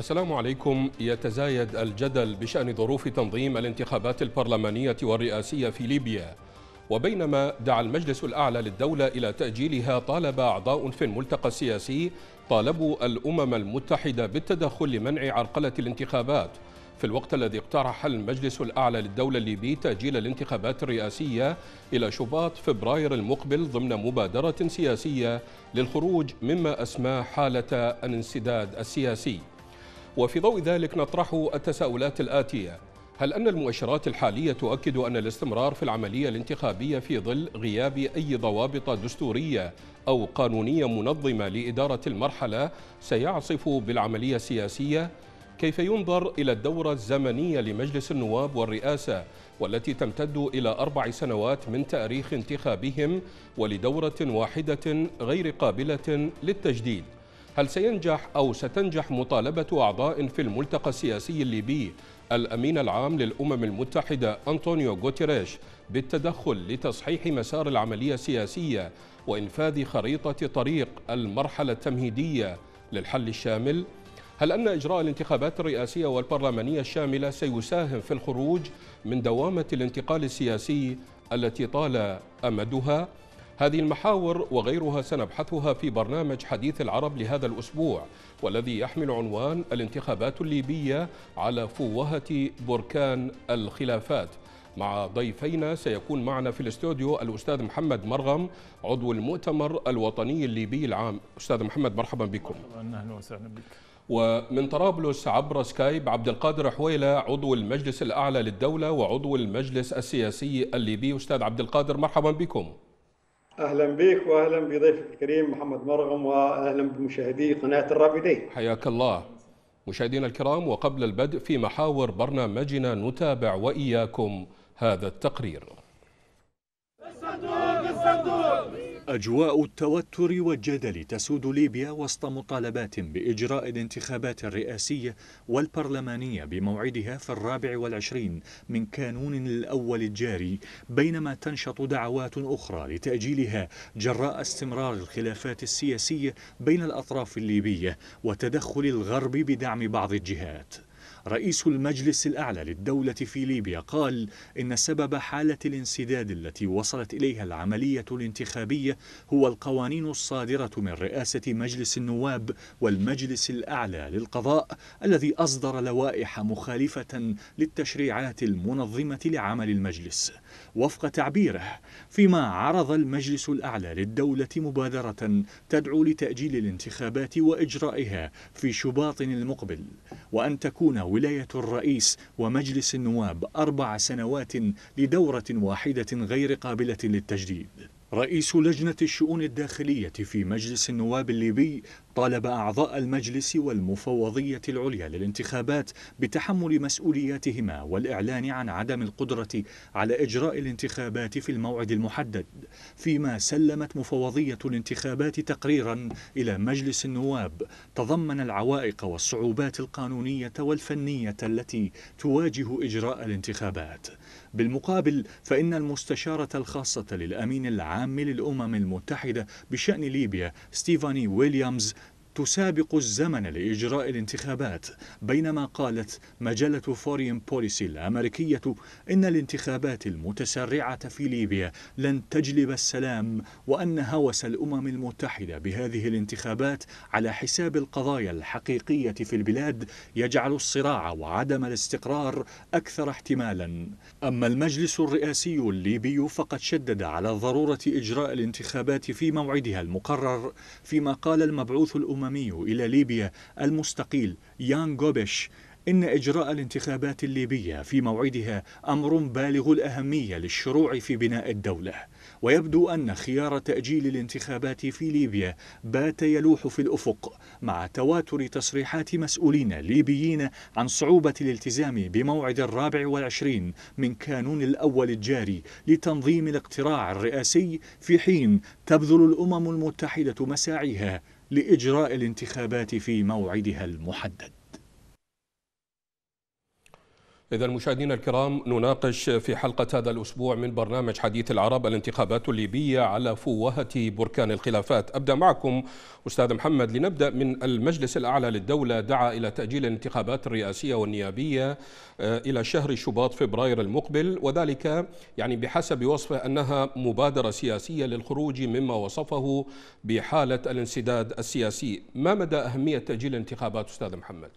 السلام عليكم. يتزايد الجدل بشأن ظروف تنظيم الانتخابات البرلمانية والرئاسية في ليبيا، وبينما دعا المجلس الأعلى للدولة إلى تأجيلها، طالب أعضاء في الملتقى السياسي طالبوا الأمم المتحدة بالتدخل لمنع عرقلة الانتخابات، في الوقت الذي اقترح المجلس الأعلى للدولة الليبي تأجيل الانتخابات الرئاسية إلى شباط فبراير المقبل ضمن مبادرة سياسية للخروج مما أسماه حالة الانسداد السياسي. وفي ضوء ذلك نطرح التساؤلات الآتية: هل أن المؤشرات الحالية تؤكد أن الاستمرار في العملية الانتخابية في ظل غياب أي ضوابط دستورية أو قانونية منظمة لإدارة المرحلة سيعصف بالعملية السياسية؟ كيف ينظر إلى الدورة الزمنية لمجلس النواب والرئاسة والتي تمتد إلى 4 سنوات من تاريخ انتخابهم ولدورة واحدة غير قابلة للتجديد؟ هل سينجح أو ستنجح مطالبة أعضاء في الملتقى السياسي الليبي الأمين العام للأمم المتحدة أنطونيو غوتيريش بالتدخل لتصحيح مسار العملية السياسية وإنفاذ خريطة طريق المرحلة التمهيدية للحل الشامل؟ هل أن إجراء الانتخابات الرئاسية والبرلمانية الشاملة سيساهم في الخروج من دوامة الانتقال السياسي التي طال أمدها؟ هذه المحاور وغيرها سنبحثها في برنامج حديث العرب لهذا الأسبوع، والذي يحمل عنوان الانتخابات الليبية على فوهة بركان الخلافات. مع ضيفينا سيكون معنا في الاستوديو الأستاذ محمد مرغم، عضو المؤتمر الوطني الليبي العام. أستاذ محمد، مرحبا بكم. أهلا وسهلا بك. ومن طرابلس عبر سكايب عبد القادر حويلة، عضو المجلس الأعلى للدولة وعضو المجلس السياسي الليبي. أستاذ عبد القادر، مرحبا بكم. أهلا بك وأهلا بضيفك الكريم محمد مرغم، وأهلا بمشاهدي قناة الرابدين. حياك الله. مشاهدينا الكرام، وقبل البدء في محاور برنامجنا نتابع وإياكم هذا التقرير. الصندوق. أجواء التوتر والجدل تسود ليبيا وسط مطالبات بإجراء الانتخابات الرئاسية والبرلمانية بموعدها في 24 من كانون الأول الجاري، بينما تنشط دعوات أخرى لتأجيلها جراء استمرار الخلافات السياسية بين الأطراف الليبية وتدخل الغرب بدعم بعض الجهات. رئيس المجلس الأعلى للدولة في ليبيا قال إن سبب حالة الانسداد التي وصلت إليها العملية الانتخابية هو القوانين الصادرة من رئاسة مجلس النواب والمجلس الأعلى للقضاء، الذي أصدر لوائح مخالفة للتشريعات المنظمة لعمل المجلس وفق تعبيره. فيما عرض المجلس الأعلى للدولة مبادرة تدعو لتأجيل الانتخابات وإجرائها في شباط المقبل، وأن تكون ولاية الرئيس ومجلس النواب 4 سنوات لدورة واحدة غير قابلة للتجديد. رئيس لجنة الشؤون الداخلية في مجلس النواب الليبي طالب أعضاء المجلس والمفوضية العليا للانتخابات بتحمل مسؤولياتهما والإعلان عن عدم القدرة على إجراء الانتخابات في الموعد المحدد، فيما سلمت مفوضية الانتخابات تقريرا إلى مجلس النواب تضمن العوائق والصعوبات القانونية والفنية التي تواجه إجراء الانتخابات. بالمقابل، فإن المستشارة الخاصة للأمين العام للأمم المتحدة بشأن ليبيا ستيفاني ويليامز تسابق الزمن لإجراء الانتخابات، بينما قالت مجلة فورين بوليسي الأمريكية إن الانتخابات المتسرعة في ليبيا لن تجلب السلام، وأن هوس الأمم المتحدة بهذه الانتخابات على حساب القضايا الحقيقية في البلاد يجعل الصراع وعدم الاستقرار أكثر احتمالا. أما المجلس الرئاسي الليبي فقد شدد على ضرورة إجراء الانتخابات في موعدها المقرر، فيما قال المبعوث الأممي إلى ليبيا المستقيل يان كوبيتش إن إجراء الانتخابات الليبية في موعدها أمر بالغ الأهمية للشروع في بناء الدولة، ويبدو أن خيار تأجيل الانتخابات في ليبيا بات يلوح في الأفق، مع تواتر تصريحات مسؤولين ليبيين عن صعوبة الالتزام بموعد 24 من كانون الأول الجاري لتنظيم الاقتراع الرئاسي، في حين تبذل الأمم المتحدة مساعيها لإجراء الانتخابات في موعدها المحدد. إذا مشاهدينا الكرام، نناقش في حلقة هذا الأسبوع من برنامج حديث العرب الانتخابات الليبية على فوهة بركان الخلافات. أبدأ معكم أستاذ محمد. لنبدأ من المجلس الأعلى للدولة، دعا إلى تأجيل الانتخابات الرئاسية والنيابية إلى شهر شباط فبراير المقبل، وذلك يعني بحسب وصفه أنها مبادرة سياسية للخروج مما وصفه بحالة الانسداد السياسي. ما مدى أهمية تأجيل الانتخابات أستاذ محمد؟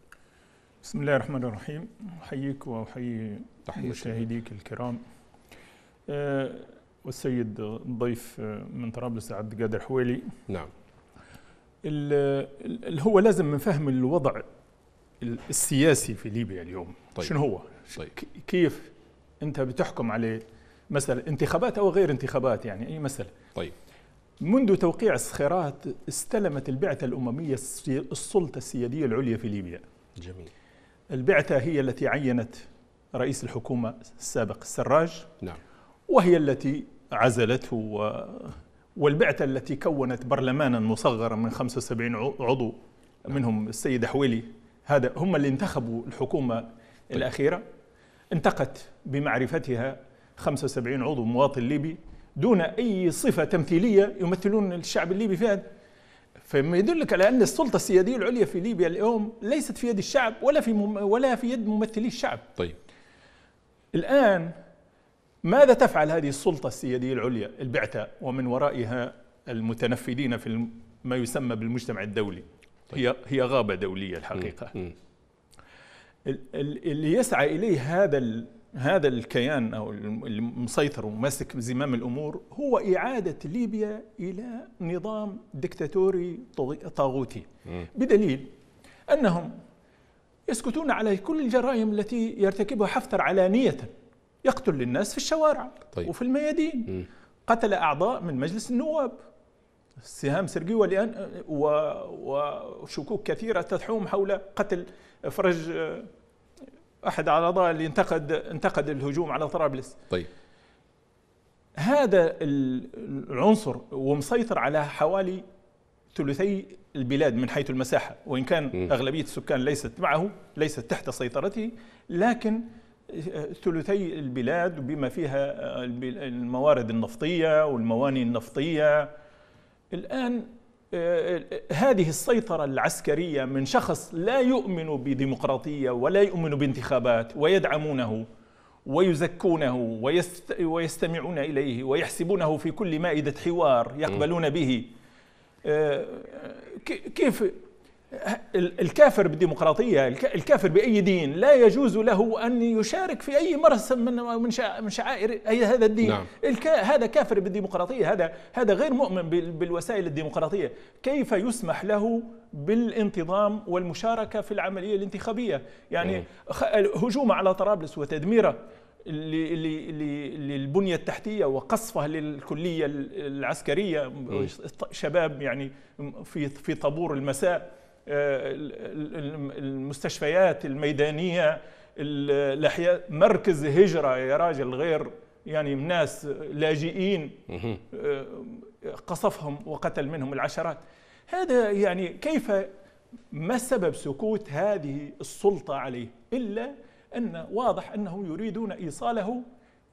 بسم الله الرحمن الرحيم. أحييك وأحيي مشاهديك الكرام. والسيد الضيف من طرابلس عبد القادر حويلي. نعم. هو لازم من فهم الوضع السياسي في ليبيا اليوم. طيب. شنو هو؟ طيب. كيف أنت بتحكم عليه مثلا انتخابات أو غير انتخابات، يعني أي مسألة. طيب. منذ توقيع الصخيرات استلمت البعثة الأممية السلطة السيادية العليا في ليبيا. جميل. البعثة هي التي عينت رئيس الحكومة السابق السراج. نعم. وهي التي عزلته، والبعثة التي كونت برلمانا مصغرا من 75 عضو. نعم. منهم السيد حويلي، هذا هم اللي انتخبوا الحكومة. طيب. الأخيرة انتقت بمعرفتها 75 عضو مواطن ليبي دون أي صفة تمثيلية يمثلون الشعب الليبي فيها، فما يدلك على أن السلطة السيادية العليا في ليبيا اليوم ليست في يد الشعب ولا في يد ممثلي الشعب. طيب. الآن ماذا تفعل هذه السلطة السيادية العليا البعثة ومن ورائها المتنفذين في ما يسمى بالمجتمع الدولي؟ طيب. هي غابة دولية الحقيقة. اللي يسعى إليه هذا الكيان أو المسيطر وماسك زمام الأمور هو إعادة ليبيا إلى نظام دكتاتوري طاغوتي، بدليل أنهم يسكتون على كل الجرائم التي يرتكبها حفتر علانية. يقتل الناس في الشوارع. طيب. وفي الميادين. قتل أعضاء من مجلس النواب، سهام سرقية، وشكوك كثيرة تحوم حول قتل فرج أحد الأعضاء اللي انتقد الهجوم على طرابلس. طيب. هذا العنصر ومسيطر على حوالي ثلثي البلاد من حيث المساحة، وإن كان أغلبية السكان ليست تحت سيطرته، لكن ثلثي البلاد بما فيها الموارد النفطية والموانئ النفطية. الآن هذه السيطرة العسكرية من شخص لا يؤمن بديمقراطية ولا يؤمن بانتخابات، ويدعمونه ويزكونه ويستمعون إليه ويحسبونه في كل مائدة حوار يقبلون به. كيف الكافر بالديمقراطية، الكافر بأي دين لا يجوز له أن يشارك في أي مرسم من شعائر أي هذا الدين. نعم. هذا كافر بالديمقراطية، هذا غير مؤمن بالوسائل الديمقراطية. كيف يسمح له بالانتظام والمشاركة في العملية الانتخابية؟ يعني هجومه على طرابلس وتدميره للبنية التحتية وقصفها للكلية العسكرية، شباب يعني في طابور المساء، المستشفيات الميدانية، الأحياء، مركز هجرة يا راجل، غير يعني ناس لاجئين قصفهم وقتل منهم العشرات. هذا يعني كيف، ما سبب سكوت هذه السلطة عليه؟ إلا أن واضح أنهم يريدون إيصاله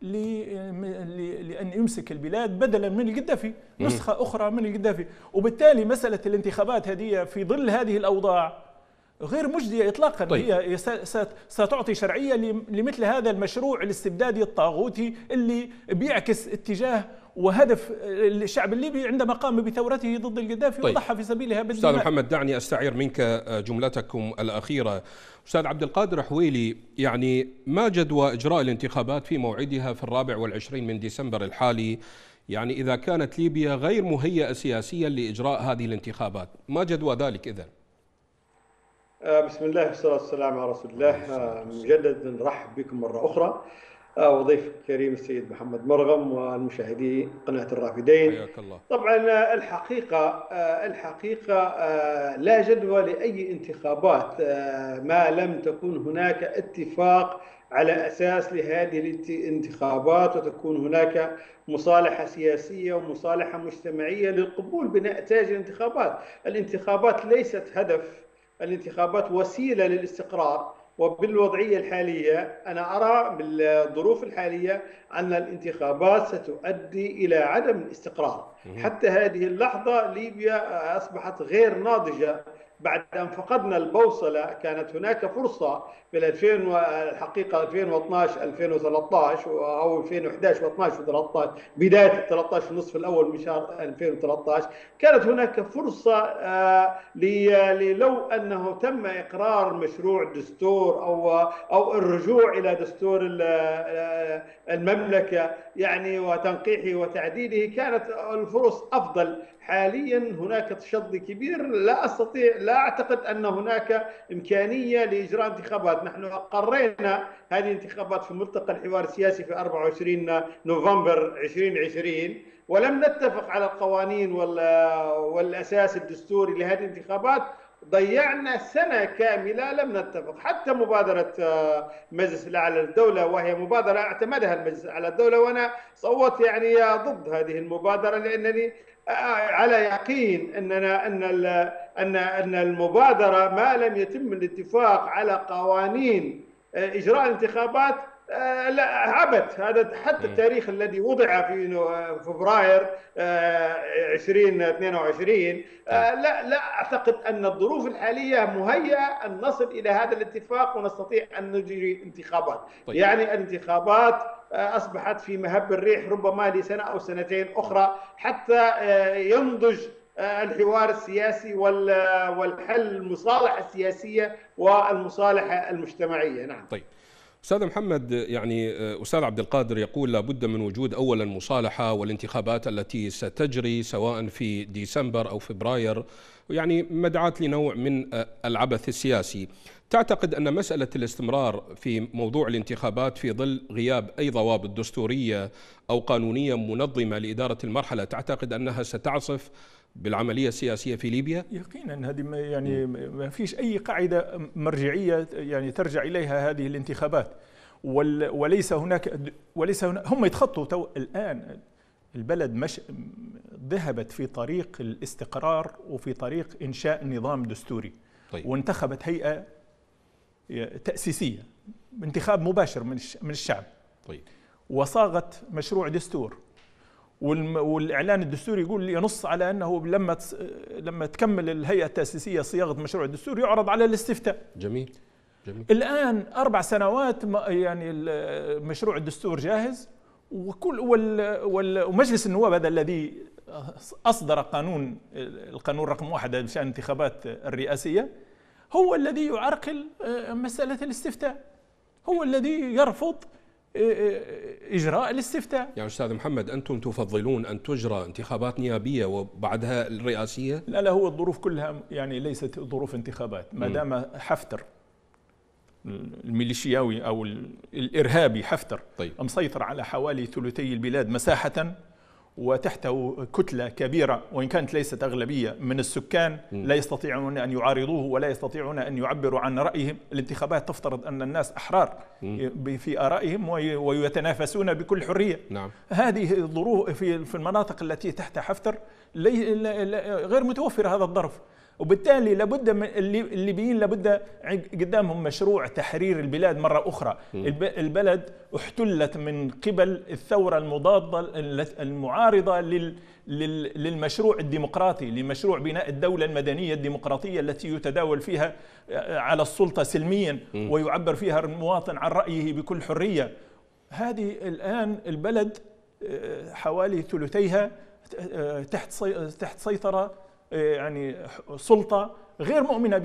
لأن يمسك البلاد بدلا من القذافي، نسخة أخرى من القذافي. وبالتالي مسألة الانتخابات هذه في ظل هذه الأوضاع غير مجدية إطلاقا. طيب. هي ستعطي شرعية لمثل هذا المشروع الاستبدادي الطاغوتي اللي بيعكس اتجاه وهدف الشعب الليبي عندما قام بثورته ضد القذافي. طيب. وضحى في سبيلها بالدماء. أستاذ محمد، دعني أستعير منك جملتكم الأخيرة. أستاذ عبد القادر حويلي، يعني ما جدوى إجراء الانتخابات في موعدها في 24 من ديسمبر الحالي؟ يعني إذا كانت ليبيا غير مهيئة سياسيا لإجراء هذه الانتخابات، ما جدوى ذلك إذن؟ بسم الله والصلاة والسلام على رسول الله. مجددا نرحب بكم مرة أخرى، وضيف الكريم السيد محمد مرغم والمشاهدي قناة الرافدين. حياك الله. طبعا الحقيقة لا جدوى لأي انتخابات ما لم تكن هناك اتفاق على أساس لهذه الانتخابات، وتكون هناك مصالحة سياسية ومصالحة مجتمعية للقبول بنتائج الانتخابات. الانتخابات ليست هدف، الانتخابات وسيلة للاستقرار وبالوضعية الحالية أنا أرى بالظروف الحالية أن الانتخابات ستؤدي إلى عدم الاستقرار. حتى هذه اللحظة ليبيا أصبحت غير ناضجة بعد أن فقدنا البوصلة. كانت هناك فرصة في 2012 أو 2011 و12 و13 بداية 13 النصف الأول من شهر 2013 كانت هناك فرصة لو أنه تم إقرار مشروع دستور أو الرجوع إلى دستور المملكة يعني وتنقيحه وتعديله كانت الفرص أفضل. حاليا هناك تشظي كبير، لا أعتقد أن هناك إمكانية لإجراء انتخابات. نحن قررنا هذه الانتخابات في ملتقى الحوار السياسي في 24 نوفمبر 2020 ولم نتفق على القوانين والأساس الدستوري لهذه الانتخابات. ضيعنا سنة كاملة لم نتفق. حتى مبادرة المجلس الأعلى للدولة وهي مبادرة اعتمدها المجلس الأعلى للدولة وأنا صوت يعني ضد هذه المبادرة لأنني على يقين أننا أن المبادرة ما لم يتم الاتفاق على قوانين إجراء الانتخابات عبث. هذا حتى التاريخ الذي وضع في فبراير 2022 لا أعتقد أن الظروف الحالية مهيئة أن نصل إلى هذا الاتفاق ونستطيع أن نجري انتخابات. طيب. يعني الانتخابات أصبحت في مهب الريح ربما لسنة أو سنتين أخرى حتى ينضج الحوار السياسي والحل المصالحة السياسية والمصالحة المجتمعية. نعم. طيب أستاذ محمد، يعني أستاذ عبد القادر يقول لابد من وجود أولا مصالحة والانتخابات التي ستجري سواء في ديسمبر أو فبراير يعني مدعاة لنوع من العبث السياسي. تعتقد أن مسألة الاستمرار في موضوع الانتخابات في ظل غياب أي ضوابط دستورية أو قانونية منظمة لإدارة المرحلة تعتقد أنها ستعصف بالعملية السياسية في ليبيا؟ يقينا هذه يعني ما فيش أي قاعدة مرجعية يعني ترجع إليها هذه الانتخابات وليس هناك هم يتخطوا الآن. البلد ذهبت في طريق الاستقرار وفي طريق إنشاء نظام دستوري. طيب. وانتخبت هيئة تأسيسية بانتخاب مباشر من الشعب. طيب. وصاغت مشروع دستور والإعلان الدستوري يقول ينص على أنه لما تكمل الهيئة التأسيسية صياغة مشروع الدستور يعرض على الاستفتاء. جميل. جميل. الآن 4 سنوات يعني مشروع الدستور جاهز ومجلس النواب هذا الذي أصدر القانون رقم 1 بشأن الانتخابات الرئاسية هو الذي يعرقل مسألة الاستفتاء، هو الذي يرفض إجراء الاستفتاء. يا أستاذ محمد أنتم تفضلون أن تجرى انتخابات نيابية وبعدها الرئاسية؟ لا هو الظروف كلها يعني ليست ظروف انتخابات. ما دام حفتر الميليشياوي أو الإرهابي حفتر طيب. مسيطر على حوالي ثلثي البلاد مساحة وتحته كتلة كبيرة وإن كانت ليست أغلبية من السكان لا يستطيعون أن يعارضوه ولا يستطيعون أن يعبروا عن رأيهم. الانتخابات تفترض أن الناس أحرار في آرائهم ويتنافسون بكل حرية. نعم. هذه الظروف في المناطق التي تحت حفتر غير متوفر هذا الظرف، وبالتالي لابد من الليبيين لابد قدامهم مشروع تحرير البلاد مرة أخرى. البلد احتلت من قبل الثورة المضادة المعارضة للمشروع الديمقراطي، لمشروع بناء الدولة المدنية الديمقراطية التي يتداول فيها على السلطة سلميا ويعبر فيها المواطن عن رأيه بكل حرية. هذه الآن البلد حوالي ثلثيها تحت سيطرة يعني سلطة غير مؤمنة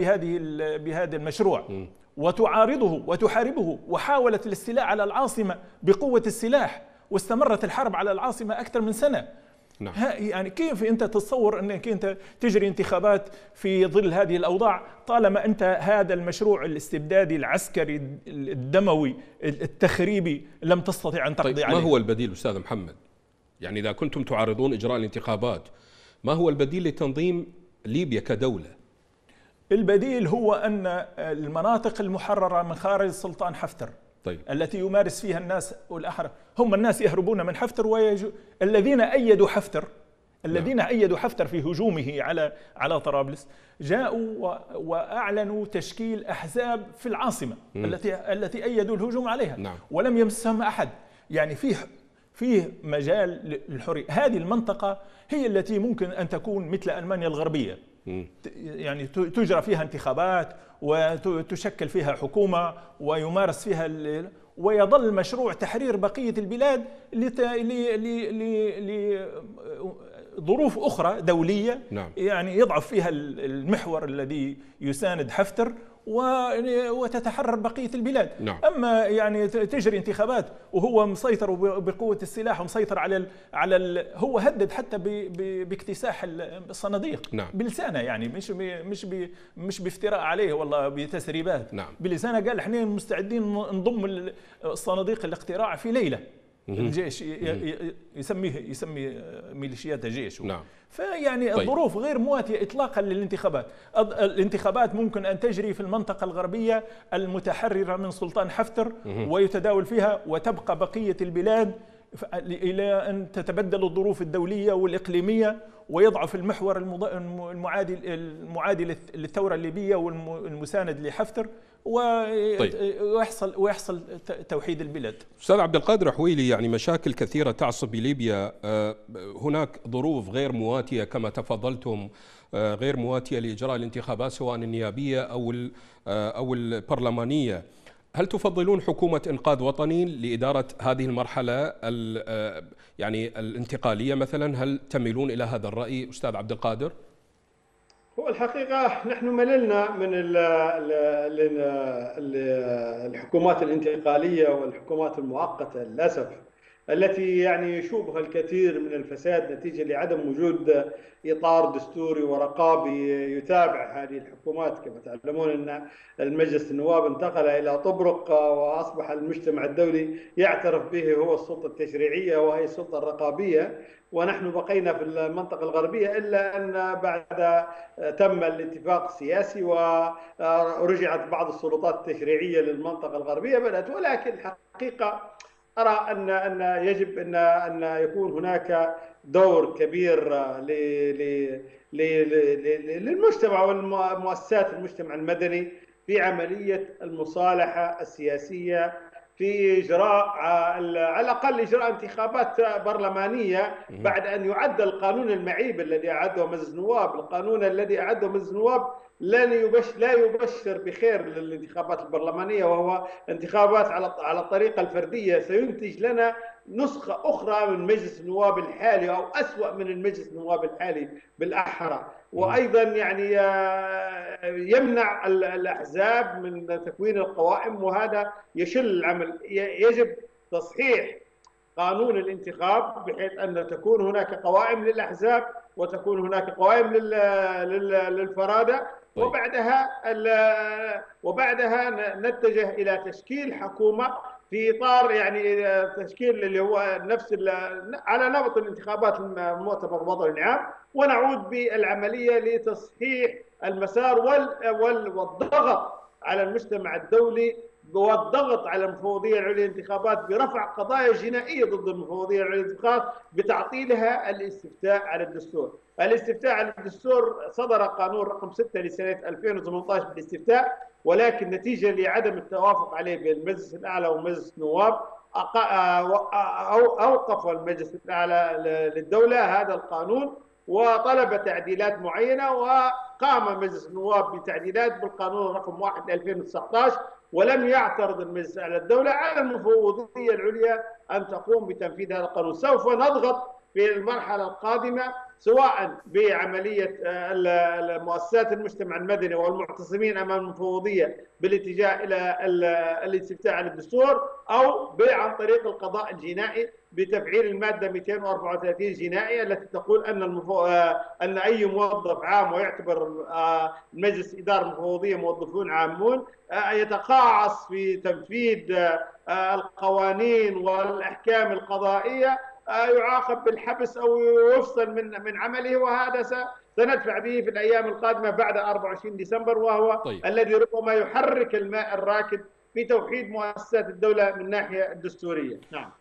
بهذا المشروع وتعارضه وتحاربه، وحاولت الاستيلاء على العاصمة بقوة السلاح واستمرت الحرب على العاصمة أكثر من سنة. نعم. يعني كيف أنت تتصور أنك أنت تجري انتخابات في ظل هذه الأوضاع طالما أنت هذا المشروع الاستبدادي العسكري الدموي التخريبي لم تستطيع أن تقضي طيب عليه؟ ما هو البديل أستاذ محمد؟ يعني إذا كنتم تعارضون إجراء الانتخابات ما هو البديل لتنظيم ليبيا كدولة؟ البديل هو أن المناطق المحررة من خارج سلطان حفتر طيب. التي يمارس فيها الناس والأحرار هم الناس يهربون من حفتر الذين أيدوا حفتر الذين أيدوا حفتر في هجومه على طرابلس جاءوا وأعلنوا تشكيل أحزاب في العاصمة التي أيدوا الهجوم عليها ولم يمسهم أحد. يعني فيه مجال للحرية. هذه المنطقة هي التي ممكن أن تكون مثل ألمانيا الغربية، يعني تجرى فيها انتخابات وتشكل فيها حكومة ويمارس فيها ويظل مشروع تحرير بقية البلاد لظروف أخرى دولية يعني يضعف فيها المحور الذي يساند حفتر وتتحرر بقية البلاد. أما يعني تجري انتخابات وهو مسيطر بقوة السلاح ومسيطر على هو هدد حتى باكتساح الصناديق بلسانه، يعني مش بافتراء عليه والله بتسريبات بلسانه. قال احنا مستعدين نضم الصناديق الاقتراع في ليلة. الجيش يسمي ميليشيات جيش. فيعني الظروف غير مواتية إطلاقا للانتخابات. الانتخابات ممكن أن تجري في المنطقة الغربية المتحررة من سلطان حفتر ويتداول فيها، وتبقى بقية البلاد إلى أن تتبدل الظروف الدولية والإقليمية ويضعف المحور المعادي للثورة الليبية والمساند لحفتر ويحصل توحيد البلاد. أستاذ عبد القادر حويلي، يعني مشاكل كثيرة تعصب ليبيا، هناك ظروف غير مواتية كما تفضلتم، غير مواتية لإجراء الانتخابات سواء النيابية أو البرلمانية. هل تفضلون حكومة إنقاذ وطني لإدارة هذه المرحلة يعني الانتقالية مثلا؟ هل تميلون إلى هذا الرأي أستاذ عبد القادر؟ هو الحقيقة نحن مللنا من الحكومات الانتقالية والحكومات المؤقتة للأسف، التي يعني يشوبها الكثير من الفساد نتيجة لعدم وجود إطار دستوري ورقابي يتابع هذه الحكومات. كما تعلمون أن المجلس النواب انتقل إلى طبرق وأصبح المجتمع الدولي يعترف به هو السلطة التشريعية وهي السلطة الرقابية، ونحن بقينا في المنطقة الغربية إلا أن بعد تم الاتفاق السياسي ورجعت بعض السلطات التشريعية للمنطقة الغربية بدأت. ولكن الحقيقة أرى أن يجب أن يكون هناك دور كبير للمجتمع والمؤسسات المجتمع المدني في عملية المصالحة السياسية، في إجراء على الأقل إجراء انتخابات برلمانية بعد أن يعد القانون المعيب الذي أعده مجلس النواب. القانون الذي أعده مجلس النواب لا يبشر بخير للانتخابات البرلمانية، وهو انتخابات على الطريقة الفردية. سينتج لنا نسخة أخرى من مجلس النواب الحالي أو أسوأ من المجلس النواب الحالي بالأحرى. وأيضا يعني يمنع الأحزاب من تكوين القوائم وهذا يشل العمل. يجب تصحيح قانون الانتخاب بحيث أن تكون هناك قوائم للأحزاب وتكون هناك قوائم للفرادة. وبعدها نتجه إلى تشكيل حكومة في إطار يعني تشكيل اللي هو نفس على نمط الانتخابات المؤتمر الوطني العام، ونعود بالعملية لتصحيح المسار والضغط على المجتمع الدولي والضغط على المفوضية العليا للانتخابات برفع قضايا جنائية ضد المفوضية العليا للانتخابات بتعطيلها الاستفتاء على الدستور. الاستفتاء على الدستور صدر قانون رقم 6 لسنة 2018 بالاستفتاء، ولكن نتيجة لعدم التوافق عليه بين المجلس الأعلى ومجلس النواب أوقف المجلس الأعلى للدولة هذا القانون وطلب تعديلات معينة، وقام مجلس النواب بتعديلات بالقانون رقم 1 2019 ولم يعترض المجلس الأعلى للدولة على المفوضية العليا أن تقوم بتنفيذ هذا القانون. سوف نضغط في المرحلة القادمة سواء بعملية مؤسسات المجتمع المدني والمعتصمين أمام المفوضية بالاتجاه إلى الاستفتاء على الدستور، أو عن طريق القضاء الجنائي بتفعيل المادة 234 جنائية التي تقول أن أي موظف عام، ويعتبر مجلس إدارة المفوضية موظفون عامون، يتقاعص في تنفيذ القوانين والأحكام القضائية يعاقب بالحبس أو يفصل من عمله. وهذا سندفع به في الأيام القادمة بعد 24 ديسمبر وهو الذي ربما يحرك الماء الراكد في توحيد مؤسسات الدولة من ناحية الدستورية.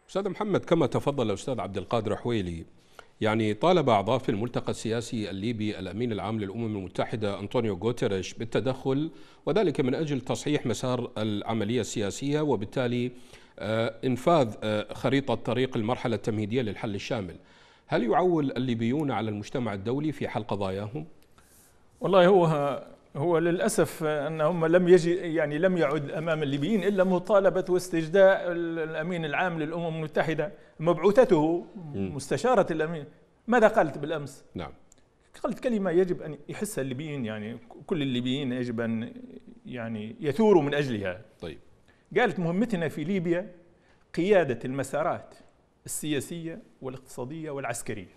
أستاذ محمد، كما تفضل أستاذ عبد القادر حويلي، يعني طالب أعضاء في الملتقى السياسي الليبي الأمين العام للأمم المتحدة أنطونيو غوتيريش بالتدخل، وذلك من أجل تصحيح مسار العملية السياسية وبالتالي إنفاذ خريطة طريق المرحلة التمهيدية للحل الشامل. هل يعول الليبيون على المجتمع الدولي في حل قضاياهم؟ والله هو للأسف أنهم لم يعد أمام الليبيين إلا مطالبة واستجداء الأمين العام للأمم المتحدة، مبعوثته مستشارة الأمين. ماذا قالت بالأمس؟ نعم، قالت كلمة يجب أن يحسها الليبيين، يعني كل الليبيين يجب أن يثوروا من أجلها. طيب، قالت مهمتنا في ليبيا قيادة المسارات السياسية والاقتصادية والعسكرية.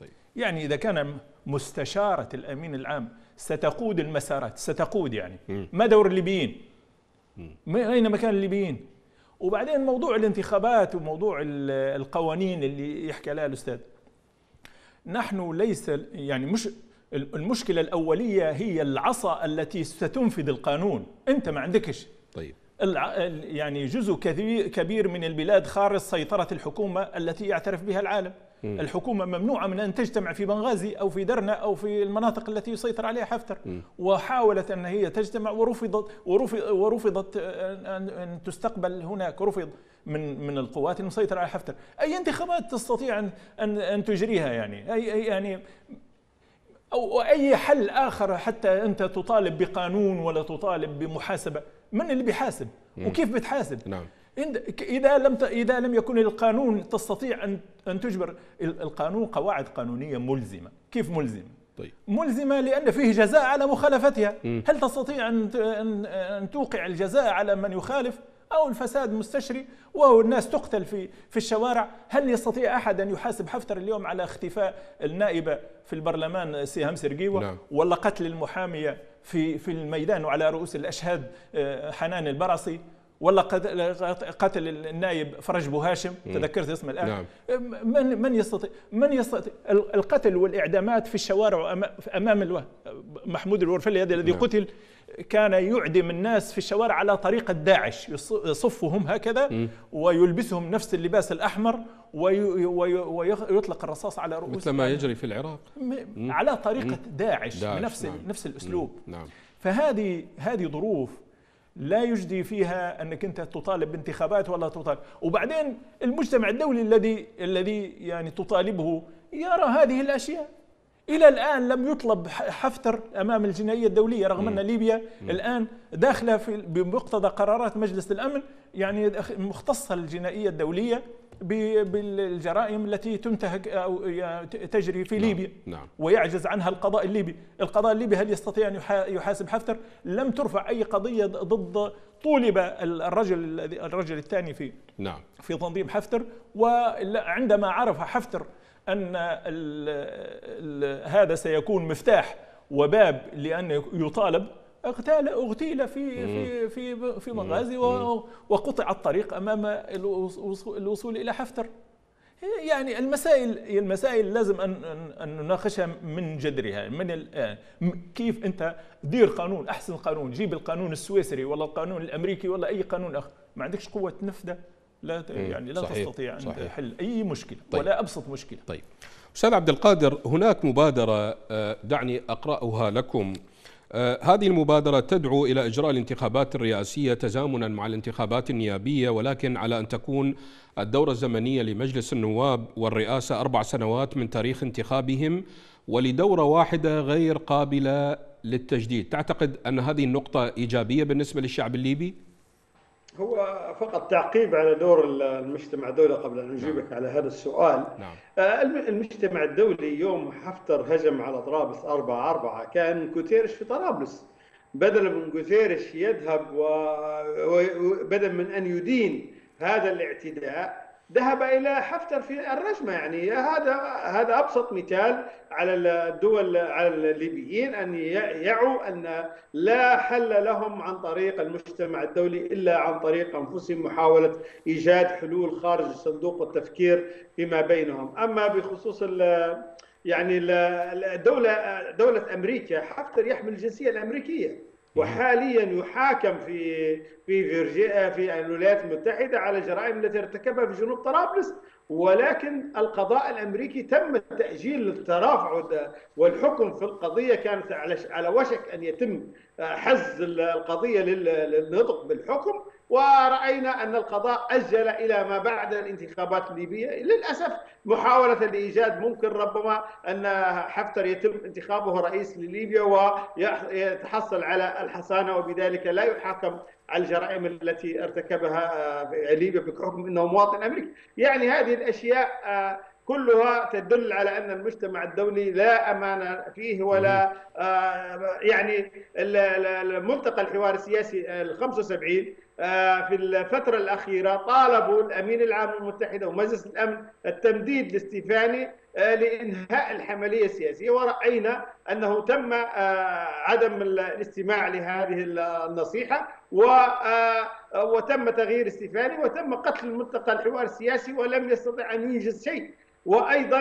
طيب، يعني إذا كان مستشارة الأمين العام ستقود المسارات، ستقود يعني ما دور الليبيين؟ أين مكان الليبيين؟ وبعدين موضوع الانتخابات وموضوع القوانين اللي يحكي عليها الأستاذ، نحن ليس يعني مش المشكلة الأولية هي العصا التي ستنفذ القانون، أنت ما عندكش. طيب، يعني جزء كبير من البلاد خارج سيطرة الحكومة التي يعترف بها العالم. الحكومة ممنوعة من أن تجتمع في بنغازي أو في درنا أو في المناطق التي يسيطر عليها حفتر، وحاولت أن هي تجتمع ورفضت أن تستقبل هناك، رفض من القوات المسيطرة على حفتر. أي انتخابات تستطيع أن تجريها يعني؟ أي يعني أو أي حل آخر حتى أنت تطالب بقانون ولا تطالب بمحاسبة؟ من اللي بيحاسب وكيف بتحاسب؟ نعم، إذا لم يكن القانون تستطيع أن تجبر القانون. قواعد قانونية ملزمة. كيف ملزمة؟ طيب، ملزمة لأن فيه جزاء على مخالفتها. هل تستطيع أن توقع الجزاء على من يخالف؟ أو الفساد مستشري وهو الناس تقتل في الشوارع. هل يستطيع أحد أن يحاسب حفتر اليوم على اختفاء النائبة في البرلمان سهام سرقية؟ نعم، ولا قتل المحامية في الميدان وعلى رؤوس الأشهاد حنان البرصي، ولا قتل النائب فرج بو هاشم، تذكرت اسمه الآن. نعم، من يستطيع القتل والإعدامات في الشوارع أمام محمود الورفلي هذا الذي قتل كان يعدم الناس في الشوارع على طريقة داعش، يصفهم هكذا ويلبسهم نفس اللباس الأحمر ويطلق الرصاص على رؤوسهم، مثل ما يجري في العراق على طريقة داعش بنفس نفس الأسلوب. نعم، فهذه ظروف لا يجدي فيها أنك أنت تطالب بانتخابات ولا تطالب. وبعدين المجتمع الدولي الذي يعني تطالبه يرى هذه الأشياء. إلى الآن لم يطلب حفتر أمام الجنائية الدولية، رغم أن ليبيا الآن داخلة بمقتضى قرارات مجلس الأمن يعني مختصة الجنائية الدولية بالجرائم التي تنتهك أو تجري في ليبيا. نعم، ويعجز عنها القضاء الليبي. القضاء الليبي هل يستطيع أن يحاسب حفتر؟ لم ترفع أي قضية ضد طولب الرجل الثاني في تنظيم حفتر. وعندما عرف حفتر أن هذا سيكون مفتاح وباب لأن يطالب، اغتيل في في في في بنغازي وقطع الطريق امام الوصول الى حفتر. يعني المسائل لازم ان نناقشها من جذرها من الان. كيف انت دير قانون، احسن قانون، جيب القانون السويسري ولا القانون الامريكي ولا اي قانون اخر، ما عندكش قوه تنفذه. لا يعني لا تستطيع ان تحل اي مشكله. طيب، ولا ابسط مشكله. طيب استاذ عبد القادر، هناك مبادره دعني اقراها لكم. هذه المبادرة تدعو إلى إجراء الانتخابات الرئاسية تزامنا مع الانتخابات النيابية، ولكن على أن تكون الدورة الزمنية لمجلس النواب والرئاسة 4 سنوات من تاريخ انتخابهم، ولدورة واحدة غير قابلة للتجديد. تعتقد أن هذه النقطة إيجابية بالنسبة للشعب الليبي؟ هو فقط تعقيب على دور المجتمع الدولي قبل أن نجيبك على هذا السؤال. نعم، المجتمع الدولي يوم حفتر هجم على طرابلس 4-4 كان غوتيريش في طرابلس. بدل من غوتيريش يذهب وبدل من أن يدين هذا الاعتداء ذهب إلى حفتر في الرجمة. يعني هذا أبسط مثال على الدول، على الليبيين أن يعوا أن لا حل لهم عن طريق المجتمع الدولي إلا عن طريق أنفسهم، محاولة إيجاد حلول خارج الصندوق والتفكير فيما بينهم. أما بخصوص يعني دولة أمريكا، حفتر يحمل الجنسية الأمريكية وحاليا يحاكم في الولايات المتحدة على الجرائم التي ارتكبها في جنوب طرابلس، ولكن القضاء الأمريكي تم تأجيل للترافع والحكم في القضية، كانت على وشك أن يتم حز القضية للنطق بالحكم، ورأينا أن القضاء أجل إلى ما بعد الانتخابات الليبية للأسف، محاولة لإيجاد ممكن ربما أن حفتر يتم انتخابه رئيس لليبيا ويتحصل على الحصانة، وبذلك لا يحاكم على الجرائم التي ارتكبها ليبيا بحكم أنه مواطن أمريكي. يعني هذه الأشياء كلها تدل على أن المجتمع الدولي لا أمانة فيه، ولا يعني الملتقى الحوار السياسي ال75 في الفترة الأخيرة طالبوا الأمين العام للمتحدة ومجلس الأمن التمديد لستيفاني لإنهاء الحملية السياسية، ورأينا أنه تم عدم الاستماع لهذه النصيحة وتم تغيير ستيفاني وتم قتل الملتقى الحوار السياسي ولم يستطع أن ينجز شيء. وأيضا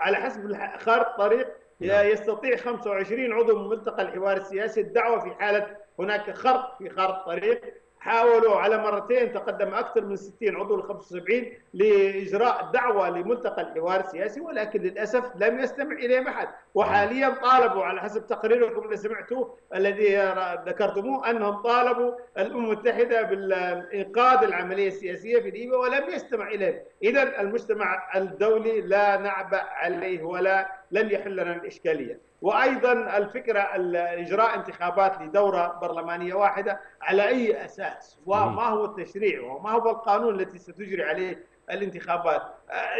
على حسب خارطة الطريق يستطيع 25 عضو من ملتقى الحوار السياسي الدعوة في حالة هناك خرق في خارطة الطريق. حاولوا على مرتين، تقدم أكثر من 60 عضو ل 75 لإجراء دعوة لملتقى الحوار السياسي، ولكن للأسف لم يستمع إليهم أحد. وحاليا طالبوا على حسب تقريركم اللي سمعتوه الذي ذكرتموه أنهم طالبوا الأمم المتحدة بالإنقاذ العملية السياسية في ليبيا ولم يستمع إليهم. إذا المجتمع الدولي لا نعبأ عليه ولا لن يحل لنا الإشكالية. وأيضا الفكرة إجراء انتخابات لدورة برلمانية واحدة على أي أساس؟ وما هو التشريع وما هو القانون التي ستجري عليه الانتخابات؟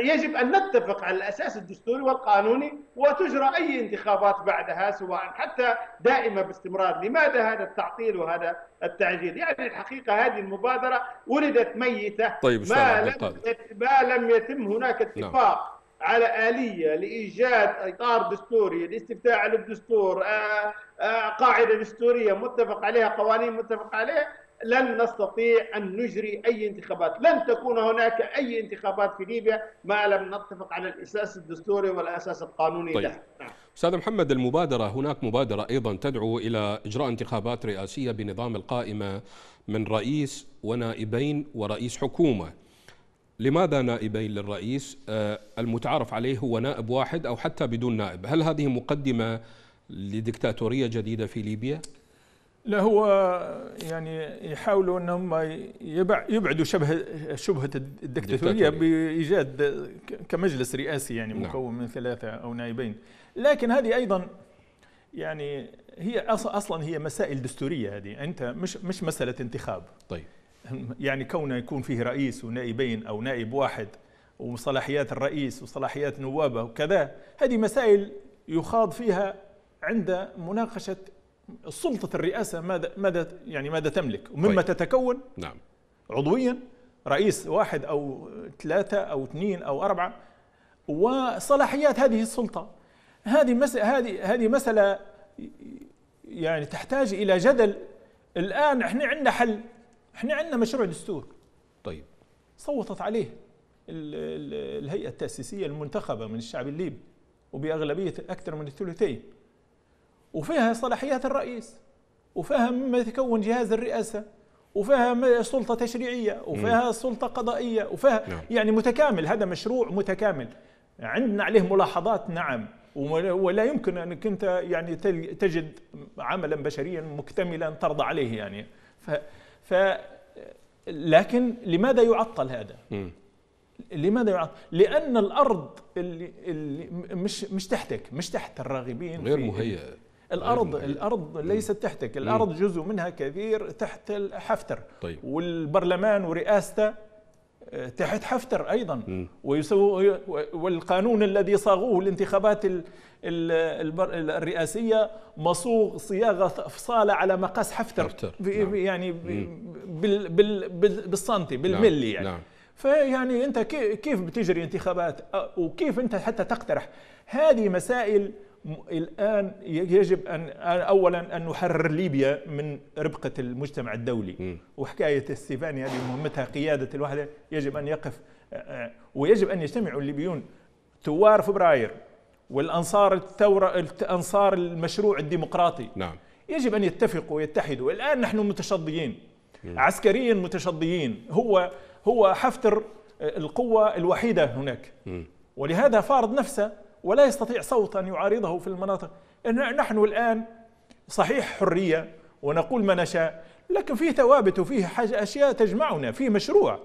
يجب أن نتفق على الأساس الدستوري والقانوني وتجرى أي انتخابات بعدها سواء حتى دائمة باستمرار. لماذا هذا التعطيل وهذا التعجيل؟ يعني الحقيقة هذه المبادرة ولدت ميتة. طيب ما لم يتم هناك اتفاق على آلية لإيجاد إطار دستوري، الاستفتاء للدستور، قاعدة دستورية متفق عليها، قوانين متفق عليها، لن نستطيع أن نجري أي انتخابات. لن تكون هناك أي انتخابات في ليبيا ما لم نتفق على الأساس الدستوري والأساس القانوني. طيب. له أستاذ محمد، المبادرة هناك مبادرة أيضا تدعو إلى إجراء انتخابات رئاسية بنظام القائمة من رئيس ونائبين ورئيس حكومة. لماذا نائبين للرئيس؟ المتعارف عليه هو نائب واحد أو حتى بدون نائب. هل هذه مقدمة لديكتاتورية جديدة في ليبيا؟ لا، هو يعني يحاولوا أنهم يبعدوا شبهة الدكتاتورية بإيجاد كمجلس رئاسي يعني مكون من 3 أو نائبين، لكن هذه أيضا يعني هي أصلا هي مسائل دستورية، هذه أنت مش مسألة انتخاب. طيب، يعني كونه يكون فيه رئيس ونائبين أو نائب واحد وصلاحيات الرئيس وصلاحيات نوابه وكذا، هذه مسائل يخاض فيها عند مناقشة سلطة الرئاسة ماذا تملك ومما تتكون. نعم. عضويا رئيس واحد أو 3 أو 2 أو 4 وصلاحيات هذه السلطة. هذه مسألة يعني تحتاج إلى جدل. الآن احنا عندنا حل، احنا عندنا مشروع دستور. طيب، صوتت عليه الهيئة التأسيسية المنتخبة من الشعب الليبي وبأغلبية أكثر من 2/3، وفيها صلاحيات الرئيس وفيها مما يتكون جهاز الرئاسة وفيها سلطة تشريعية وفيها سلطة قضائية وفيها يعني متكامل. هذا مشروع متكامل عندنا عليه ملاحظات. نعم، ولا يمكن أنك أنت يعني تجد عملا بشريا مكتملا ترضى عليه يعني. لكن لماذا يعطل هذا؟ لماذا يعطل؟ لأن الأرض اللي مش تحتك، مش تحت الراغبين، غير مهيئة. الأرض ليست تحتك، الأرض جزء منها كثير تحت حفتر. طيب. والبرلمان ورئاسته تحت حفتر أيضا، والقانون الذي صاغوه الانتخابات الرئاسية مصوغ صياغة فصالة على مقاس حفتر. نعم. يعني بالسنتي بالملي. نعم. يعني نعم. فيعني أنت كيف بتجري انتخابات وكيف أنت حتى تقترح؟ هذه مسائل الآن يجب أن أولا أن نحرر ليبيا من ربقة المجتمع الدولي. وحكاية ستيفاني هذه مهمتها قيادة الوحدة، يجب أن يقف ويجب أن يجتمعوا الليبيون. ثوار فبراير والأنصار الثورة، أنصار المشروع الديمقراطي. نعم. يجب أن يتفقوا ويتحدوا. الآن نحن متشظيين عسكريا متشظيين. هو حفتر القوة الوحيدة هناك، ولهذا فارض نفسه ولا يستطيع صوت أن يعارضه في المناطق. نحن الآن صحيح حرية ونقول ما نشاء، لكن فيه ثوابت وفيه أشياء تجمعنا، فيه مشروع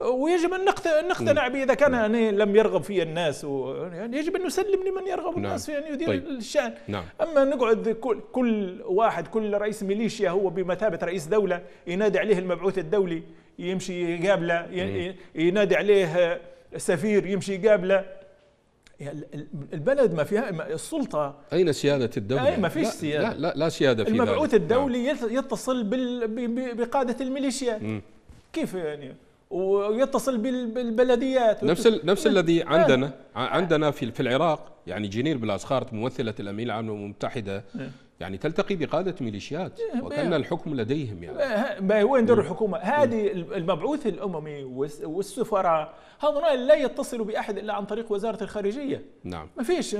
ويجب أن نقتنع به. إذا كان يعني لم يرغب فيه الناس يعني يجب أن نسلم لمن يرغب الناس في أن يدير الشأن. أما نقعد كل واحد، كل رئيس ميليشيا هو بمثابة رئيس دولة، ينادي عليه المبعوث الدولي يمشي يقابله، ينادي عليه سفير يمشي يقابله. البلد ما فيها السلطة. أين سيادة الدولة؟ أي ما فيش سيادة. لا لا سيادة في ذلك. المبعوث الدولي يتصل بقادة الميليشيا. كيف يعني؟ ويتصل بالبلديات. نفس الذي عندنا في العراق، يعني جنين بلاسخارت ممثلة الأمين العام للأمم المتحدة يعني تلتقي بقادة ميليشيات وكان الحكم لديهم. يعني وين دور الحكومة؟ هذه المبعوث الأممي والسفراء هؤلاء لا يتصلوا بأحد إلا عن طريق وزارة الخارجية. ما فيش،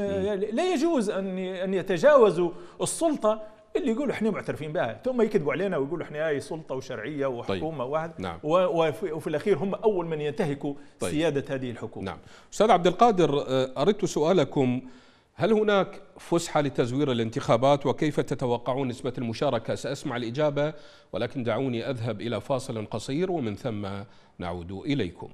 لا يجوز أن يتجاوزوا السلطة اللي يقولوا احنا معترفين بها، ثم يكذبوا علينا ويقولوا احنا هاي سلطه وشرعيه وحكومه واحد. وفي الاخير هم اول من ينتهكوا سياده هذه الحكومه. استاذ عبد القادر، اردت سؤالكم، هل هناك فسحه لتزوير الانتخابات وكيف تتوقعون نسبه المشاركه؟ ساسمع الاجابه ولكن دعوني اذهب الى فاصل قصير ومن ثم نعود اليكم.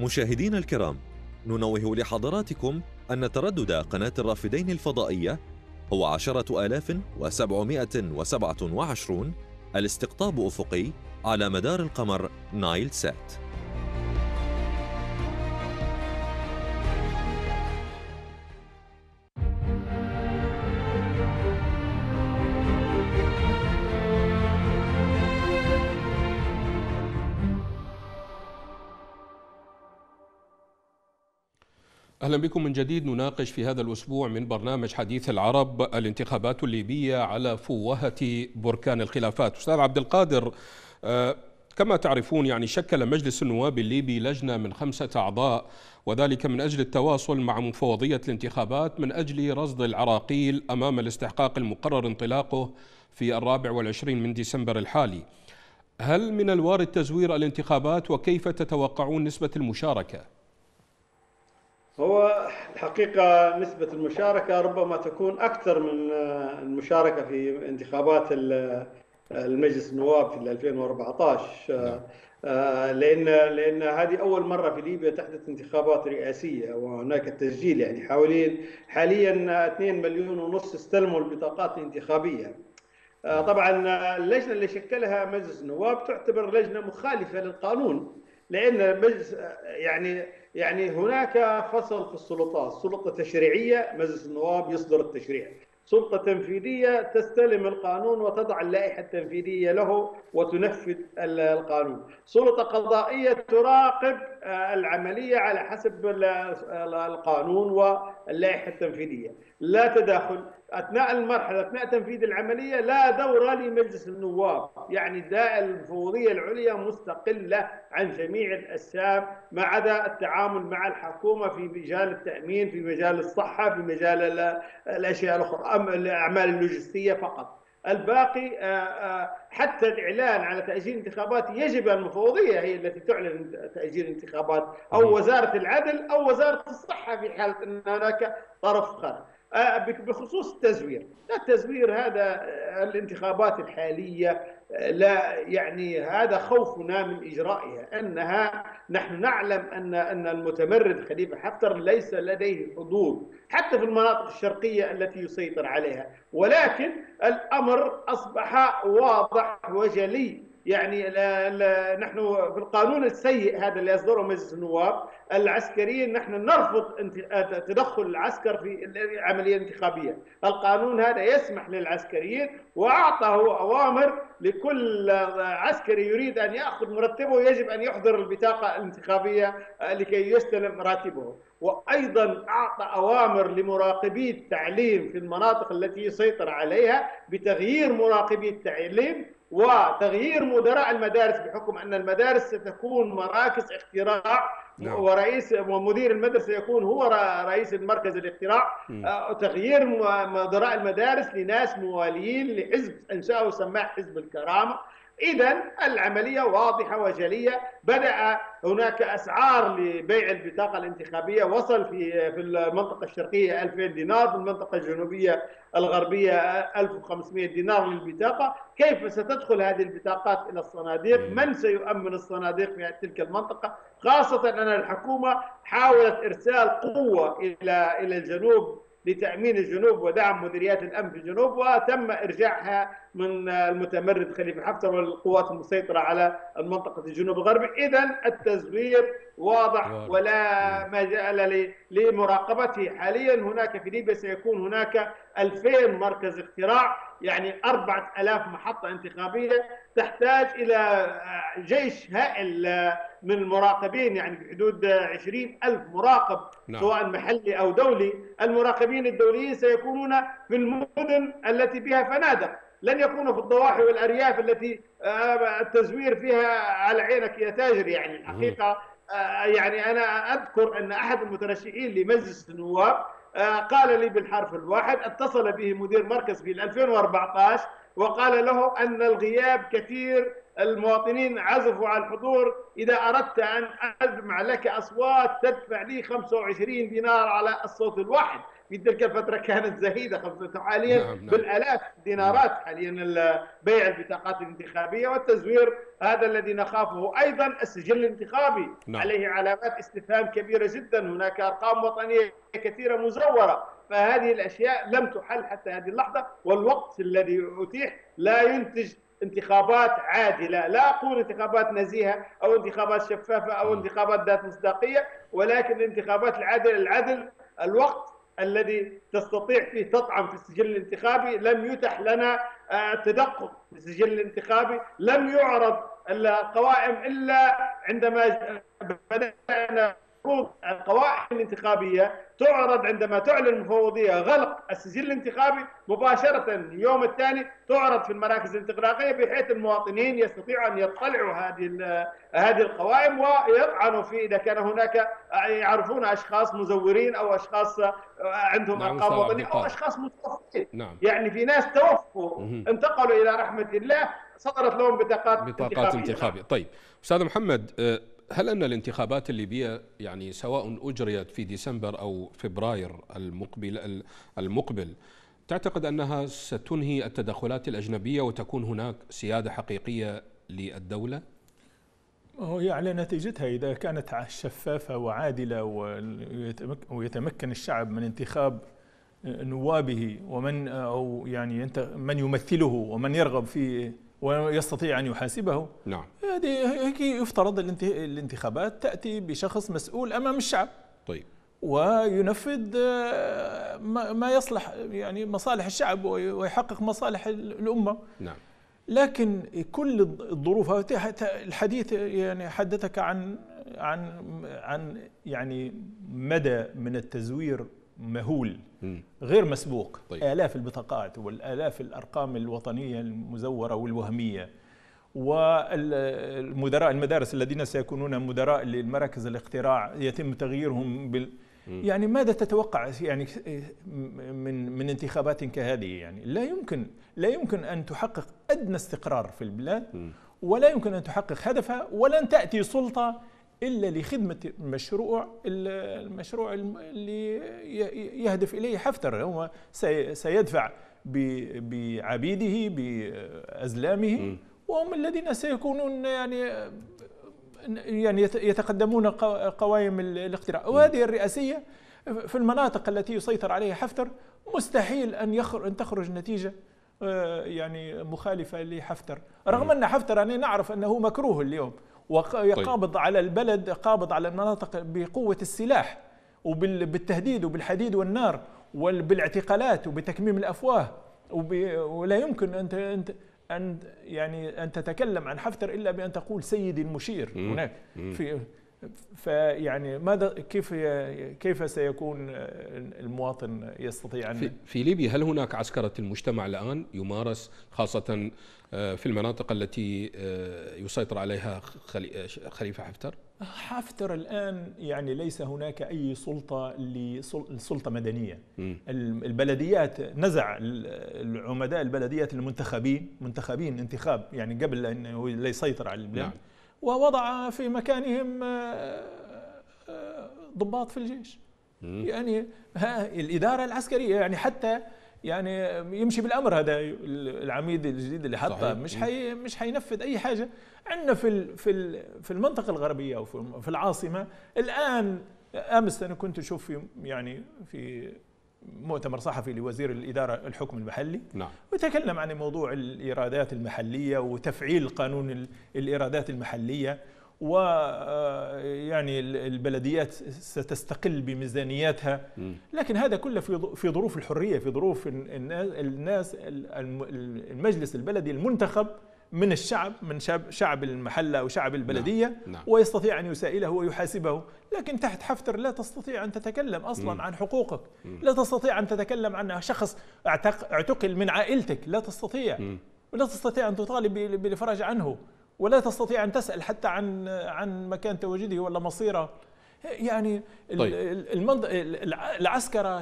مشاهدين الكرام، ننوه لحضراتكم أن تردد قناة الرافدين الفضائية هو 10727 الاستقطاب أفقي على مدار القمر نايل سات. أهلا بكم من جديد. نناقش في هذا الأسبوع من برنامج حديث العرب الانتخابات الليبية على فوهة بركان الخلافات. أستاذ عبد القادر، كما تعرفون يعني شكل مجلس النواب الليبي لجنة من 5 أعضاء وذلك من أجل التواصل مع مفوضية الانتخابات من أجل رصد العراقيل أمام الاستحقاق المقرر انطلاقه في 24 من ديسمبر الحالي. هل من الوارد تزوير الانتخابات وكيف تتوقعون نسبة المشاركة؟ هو الحقيقة نسبة المشاركة ربما تكون أكثر من المشاركة في انتخابات المجلس النواب في 2014، لأن هذه أول مرة في ليبيا تحدث انتخابات رئاسية وهناك تسجيل، يعني حاليا 2.5 مليون استلموا البطاقات الانتخابية. طبعا اللجنة اللي شكلها مجلس النواب تعتبر لجنة مخالفة للقانون، لأن مجلس يعني هناك فصل في السلطات، سلطة تشريعية مجلس النواب يصدر التشريع، سلطة تنفيذية تستلم القانون وتضع اللائحة التنفيذية له وتنفذ القانون، سلطة قضائية تراقب العملية على حسب القانون واللائحة التنفيذية، لا تداخل أثناء تنفيذ العملية، لا دور لمجلس النواب، يعني المفوضية العليا مستقلة عن جميع الأجسام ما عدا التعامل مع الحكومة في مجال التأمين، في مجال الصحة، في مجال الأشياء الأخرى، الأعمال اللوجستية فقط. الباقي حتى الإعلان على تأجيل انتخابات يجب المفوضية هي التي تعلن تأجيل انتخابات، أو وزارة العدل أو وزارة الصحة في حالة أن هناك طرف خارج. بخصوص التزوير، التزوير هذا الانتخابات الحالية لا، يعني هذا خوفنا من إجرائها، أنها نحن نعلم أن المتمرد خليفة حفتر ليس لديه حضور حتى في المناطق الشرقية التي يسيطر عليها، ولكن الأمر أصبح واضح وجلي. يعني نحن في القانون السيء هذا اللي أصدره مجلس النواب العسكريين، نحن نرفض تدخل العسكر في العملية الانتخابية، القانون هذا يسمح للعسكريين وأعطى هو أوامر لكل عسكري يريد أن يأخذ مرتبه يجب أن يحضر البطاقة الانتخابية لكي يستلم راتبه، وأيضا أعطى أوامر لمراقبي التعليم في المناطق التي يسيطر عليها بتغيير مراقبي التعليم وتغيير مدراء المدارس بحكم أن المدارس ستكون مراكز اختراع ورئيس ومدير المدرسة يكون هو رئيس المركز الاختراع. تغيير مدراء المدارس لناس مواليين لحزب أنشأه سماه حزب الكرامة. إذا العملية واضحة وجلية. بدأ هناك أسعار لبيع البطاقة الانتخابية، وصل في المنطقة الشرقية 2000 دينار، في المنطقة الجنوبية الغربية 1500 دينار للبطاقة. كيف ستدخل هذه البطاقات إلى الصناديق؟ من سيؤمن الصناديق في تلك المنطقة؟ خاصة أن الحكومة حاولت إرسال قوة إلى الجنوب لتأمين الجنوب ودعم مديريات الأمن في الجنوب، وتم إرجاعها من المتمرد خليفة حفتر والقوات المسيطرة على منطقة الجنوب الغربي. إذا التزوير واضح ولا مجال لمراقبته حاليا. هناك في ليبيا سيكون هناك 2000 مركز اختراع، يعني 4000 محطة انتخابية، تحتاج إلى جيش هائل من المراقبين، يعني في حدود 20,000 مراقب سواء محلي أو دولي. المراقبين الدوليين سيكونون في المدن التي بها فنادق، لن يكونوا في الضواحي والأرياف التي التزوير فيها على عينك يا تاجر. يعني الحقيقة يعني أنا أذكر أن أحد المترشحين لمجلس النواب قال لي بالحرف الواحد، اتصل به مدير مركز في 2014 وقال له أن الغياب كثير، المواطنين عزفوا على الحضور، إذا أردت أن أجمع لك أصوات تدفع لي 25 دينار على الصوت الواحد. في تلك الفترة كانت زهيدة، حاليا بالآلاف دينارات حاليا بيع البطاقات الانتخابية. والتزوير هذا الذي نخافه. أيضا السجل الانتخابي عليه علامات استفهام كبيرة جدا، هناك أرقام وطنية كثيرة مزورة. فهذه الأشياء لم تحل حتى هذه اللحظة، والوقت الذي أتيح لا ينتج انتخابات عادلة. لا أقول انتخابات نزيهة أو انتخابات شفافة أو انتخابات ذات مصداقية، ولكن الانتخابات العادلة العدل. الوقت الذي تستطيع فيه تطعن في السجل الانتخابي لم يتح لنا، تدقق في السجل الانتخابي، لم يعرض القوائم إلا عندما بدأنا. القوائم الانتخابية تعرض عندما تعلن المفوضية غلق السجل الانتخابي، مباشرة اليوم الثاني تعرض في المراكز الانتخابية، بحيث المواطنين يستطيعوا أن يطلعوا هذه القوائم ويطعنوا فيه إذا كان هناك، يعرفون أشخاص مزورين أو أشخاص عندهم أرقام وطنية أو أشخاص متوفين. يعني في ناس توفوا انتقلوا إلى رحمة الله، صدرت لهم بطاقات انتخابية. طيب أستاذ محمد، هل أن الانتخابات الليبية يعني سواء أجريت في ديسمبر أو فبراير المقبل تعتقد أنها ستنهي التدخلات الأجنبية وتكون هناك سيادة حقيقية للدولة؟ هي على نتيجتها. إذا كانت شفافة وعادلة ويتمكن الشعب من انتخاب نوابه ومن أو يعني من يمثله ومن يرغب في ويستطيع أن يحاسبه. هيك يفترض الانتخابات تأتي بشخص مسؤول أمام الشعب. وينفذ ما يصلح يعني مصالح الشعب ويحقق مصالح الأمة. لكن كل الظروف الحديث يعني حدثك عن عن عن يعني مدى من التزوير مهول غير مسبوق. آلاف البطاقات والآلاف الأرقام الوطنية المزورة والوهمية، والمدراء المدارس الذين سيكونون مدراء للمراكز الاختراع يتم تغييرهم يعني ماذا تتوقع يعني من انتخابات كهذه؟ يعني لا يمكن أن تحقق أدنى استقرار في البلاد، ولا يمكن أن تحقق هدفها، ولن تأتي سلطة إلا لخدمة المشروع اللي يهدف إليه حفتر. هو سيدفع بعبيده بأزلامه، وهم الذين سيكونون يعني يتقدمون قوائم الاختراع. وهذه الرئاسية في المناطق التي يسيطر عليها حفتر مستحيل أن تخرج نتيجة يعني مخالفة لحفتر، رغم أن حفتر يعني نعرف أنه مكروه اليوم ويقابض على البلد، قابض على المناطق بقوة السلاح وبالتهديد وبالحديد والنار وبالاعتقالات وبتكميم الأفواه. ولا يمكن أن تتكلم عن حفتر إلا بأن تقول سيدي المشير هناك. فيعني ماذا كيف سيكون المواطن يستطيع أن في ليبيا؟ هل هناك عسكرة المجتمع الآن يمارس خاصة في المناطق التي يسيطر عليها خليفة حفتر؟ حفتر الآن يعني ليس هناك أي سلطة لسلطة مدنية. البلديات نزع العمداء البلديات المنتخبين انتخاب يعني قبل أنه لا يسيطر على البلاد. نعم. ووضع في مكانهم ضباط في الجيش. يعني الإدارة العسكرية يعني حتى يعني يمشي بالأمر هذا العميد الجديد اللي حطه مش حينفذ أي حاجة. عندنا في المنطقة الغربية وفي العاصمة الآن. أمس أنا كنت أشوف في مؤتمر صحفي لوزير الإدارة الحكم المحلي. نعم. وتكلم عن موضوع الإيرادات المحلية وتفعيل قانون الإيرادات المحلية، ويعني البلديات ستستقل بميزانياتها. لكن هذا كله في ظروف الحرية، في ظروف الناس. المجلس البلدي المنتخب من الشعب، من شعب المحلة أو شعب البلدية. نعم. نعم. ويستطيع أن يسائله ويحاسبه. لكن تحت حفتر لا تستطيع أن تتكلم أصلا عن حقوقك. لا تستطيع أن تتكلم عن شخص اعتقل من عائلتك. لا تستطيع. ولا تستطيع أن تطالب بالإفراج عنه، ولا تستطيع أن تسأل حتى عن مكان تواجده ولا مصيره. يعني طيب. العسكرة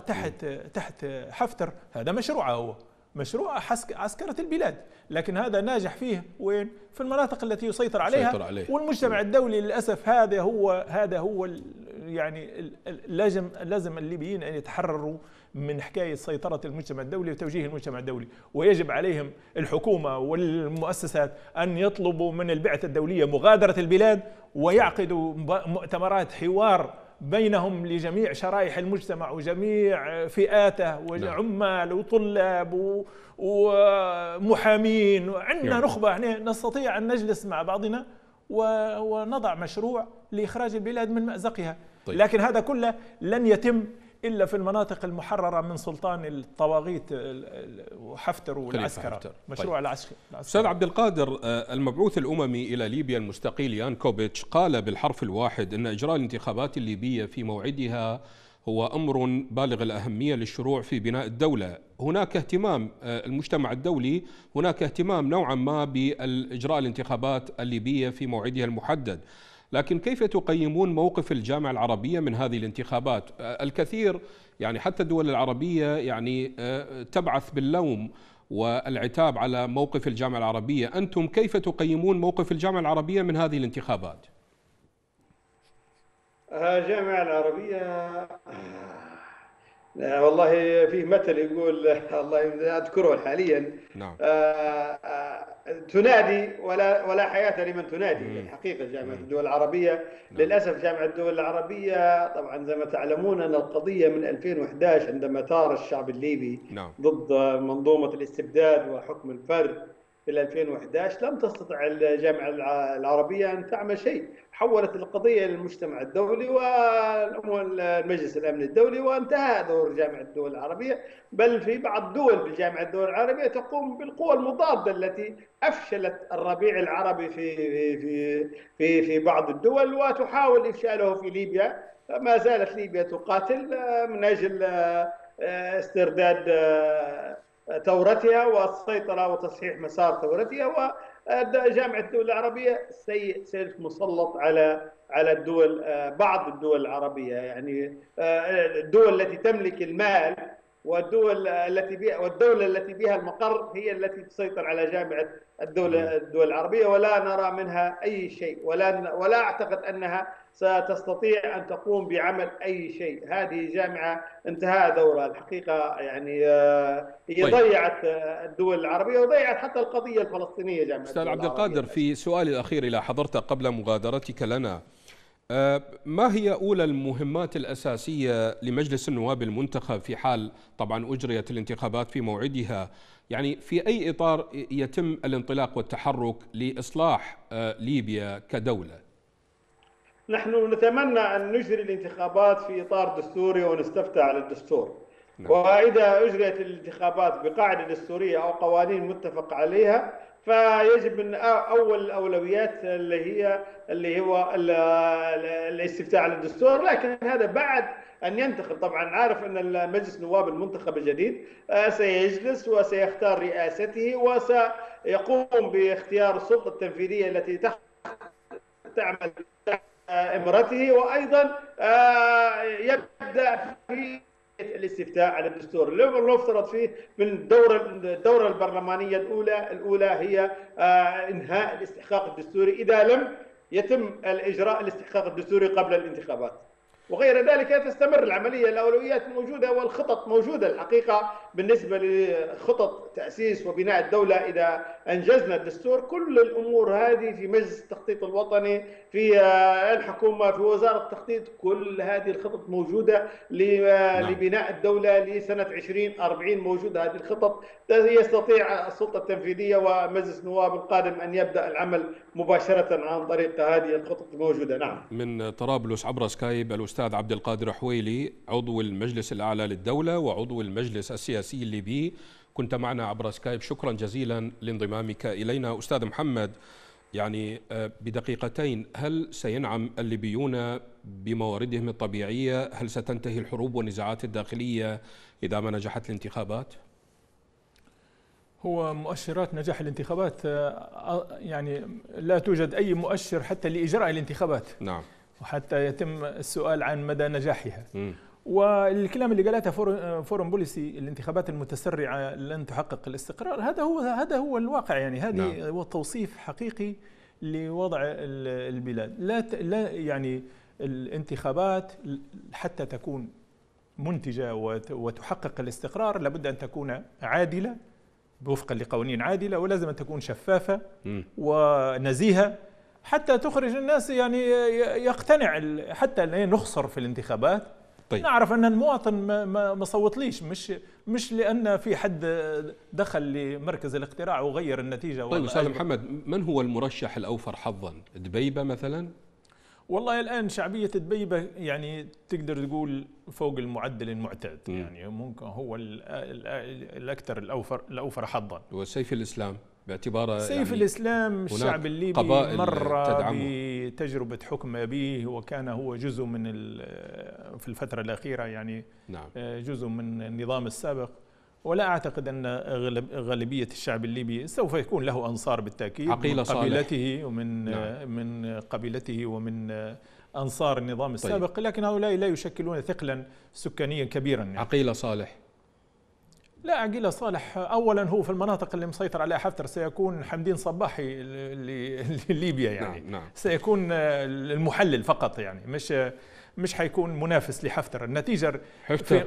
تحت حفتر هذا مشروعه، هو مشروع عسكرة البلاد. لكن هذا ناجح فيه وين؟ في المناطق التي يسيطر عليها. والمجتمع الدولي للأسف هذا هو يعني لازم الليبيين أن يتحرروا من حكاية سيطرة المجتمع الدولي وتوجيه المجتمع الدولي. ويجب عليهم الحكومة والمؤسسات أن يطلبوا من البعثة الدولية مغادرة البلاد، ويعقدوا مؤتمرات حوار بينهم لجميع شرائح المجتمع وجميع فئاته وعمال وطلاب ومحامين. عندنا نخبة هنا نستطيع أن نجلس مع بعضنا ونضع مشروع لإخراج البلاد من مأزقها. طيب. لكن هذا كله لن يتم إلا في المناطق المحررة من سلطان الطواغيت وحفتر والعسكرة. طيب. مشروع العسكرة. أستاذ عبد القادر، المبعوث الأممي إلى ليبيا المستقيل يان كوبيتش قال بالحرف الواحد أن إجراء الانتخابات الليبية في موعدها هو أمر بالغ الأهمية للشروع في بناء الدولة. هناك اهتمام المجتمع الدولي، هناك اهتمام نوعا ما بإجراء الانتخابات الليبية في موعدها المحدد، لكن كيف تقيمون موقف الجامعة العربية من هذه الانتخابات؟ الكثير يعني حتى الدول العربية يعني تبعث باللوم والعتاب على موقف الجامعة العربية. أنتم كيف تقيمون موقف الجامعة العربية من هذه الانتخابات؟ الجامعة العربية والله فيه مثل يقول الله أذكره حاليا. نعم. تنادي ولا حياة لمن تنادي. الحقيقة جامعة الدول العربية. نعم. للأسف جامعة الدول العربية طبعا زي ما تعلمون أن القضية من 2011 عندما ثار الشعب الليبي. نعم. ضد منظومة الاستبداد وحكم الفرد في 2011 لم تستطع الجامعة العربية أن تعمل شيء. حولت القضية للمجتمع الدولي والمجلس الأمن الدولي، وانتهى دور جامعة الدول العربية. بل في بعض الدول بالجامعة الدول العربية تقوم بالقوى المضادة التي أفشلت الربيع العربي في في في في بعض الدول، وتحاول إفشاله في ليبيا. ما زالت ليبيا تقاتل من أجل استرداد ثورتها والسيطرة وتصحيح مسار ثورتها. وجامعة الدول العربية سيف مسلط على الدول، بعض الدول العربية، يعني الدول التي تملك المال والدولة التي بها المقر هي التي تسيطر على جامعة الدول العربية. ولا نرى منها أي شيء، ولا أعتقد أنها ستستطيع أن تقوم بعمل أي شيء. هذه جامعة انتهى دورها الحقيقة. يعني هي ضيعت الدول العربية وضيعت حتى القضية الفلسطينية. جامعة أستاذ عبد القادر، في سؤالي الأخير إلى حضرتك قبل مغادرتك لنا، ما هي أولى المهمات الأساسية لمجلس النواب المنتخب في حال طبعا أجريت الانتخابات في موعدها؟ يعني في أي إطار يتم الانطلاق والتحرك لإصلاح ليبيا كدولة؟ نحن نتمنى أن نجري الانتخابات في إطار دستوري ونستفتى على الدستور. نعم. وإذا أجريت الانتخابات بقاعدة دستورية أو قوانين متفق عليها فيجب من اول الاولويات اللي هو الاستفتاء على الدستور، لكن هذا بعد ان ينتخب. طبعا عارف ان مجلس النواب المنتخب الجديد سيجلس وسيختار رئاسته وسيقوم باختيار السلطه التنفيذيه التي تعمل تحت امرته، وايضا يبدا في الاستفتاء على الدستور اللي نفترض فيه من الدوره البرلمانيه الاولى هي انهاء الاستحقاق الدستوري اذا لم يتم الاجراء الاستحقاق الدستوري قبل الانتخابات. وغير ذلك تستمر العمليه، الاولويات موجوده والخطط موجوده الحقيقه بالنسبه لخطط تاسيس وبناء الدوله اذا انجزنا الدستور. كل الامور هذه في مجلس التخطيط الوطني، في الحكومه، في وزاره التخطيط، كل هذه الخطط موجوده لبناء الدوله لسنه 2040 موجوده هذه الخطط. يستطيع السلطه التنفيذيه ومجلس النواب القادم ان يبدا العمل مباشره عن طريق هذه الخطط الموجوده. نعم. من طرابلس عبر سكايب الأستاذ عبد القادر حويلي، عضو المجلس الأعلى للدولة وعضو المجلس السياسي الليبي، كنت معنا عبر سكايب، شكرا جزيلا لانضمامك إلينا. أستاذ محمد، يعني بدقيقتين، هل سينعم الليبيون بمواردهم الطبيعية؟ هل ستنتهي الحروب والنزاعات الداخلية إذا ما نجحت الانتخابات؟ هو مؤشرات نجاح الانتخابات يعني لا توجد أي مؤشر حتى لإجراء الانتخابات. نعم. وحتى يتم السؤال عن مدى نجاحها. والكلام اللي قالته فورن بوليسي، الانتخابات المتسرعه لن تحقق الاستقرار، هذا هو الواقع. يعني هذه هو توصيف حقيقي لوضع البلاد. لا يعني الانتخابات حتى تكون منتجه وتحقق الاستقرار لابد ان تكون عادله وفقا لقوانين عادله، ولازم ان تكون شفافه ونزيهه حتى تخرج الناس، يعني يقتنع حتى لا نخسر في الانتخابات. طيب. نعرف ان المواطن ما صوتليش، مش لان في حد دخل لمركز الاقتراع وغير النتيجه. طيب استاذ محمد، من هو المرشح الاوفر حظا؟ دبيبه مثلا؟ والله الان شعبيه دبيبه يعني تقدر تقول فوق المعدل المعتاد، يعني ممكن هو الاكثر الاوفر حظا. وسيف الاسلام باعتباره سيف يعني الإسلام الشعب الليبي مر بتجربة حكم به، وكان هو جزء من في الفترة الأخيرة يعني نعم. جزء من النظام السابق، ولا أعتقد أن غالبية الشعب الليبي سوف يكون له أنصار بالتأكيد من قبيلته ومن نعم. من قبيلته ومن أنصار النظام السابق. طيب. لكن هؤلاء لا يشكلون ثقلا سكانيا كبيرا. يعني عقيلة صالح، لا عقيلة صالح أولا هو في المناطق اللي مسيطر عليها حفتر سيكون حمدين صباحي لليبيا، يعني نعم. سيكون المحلل فقط، يعني مش حيكون منافس لحفتر. النتيجة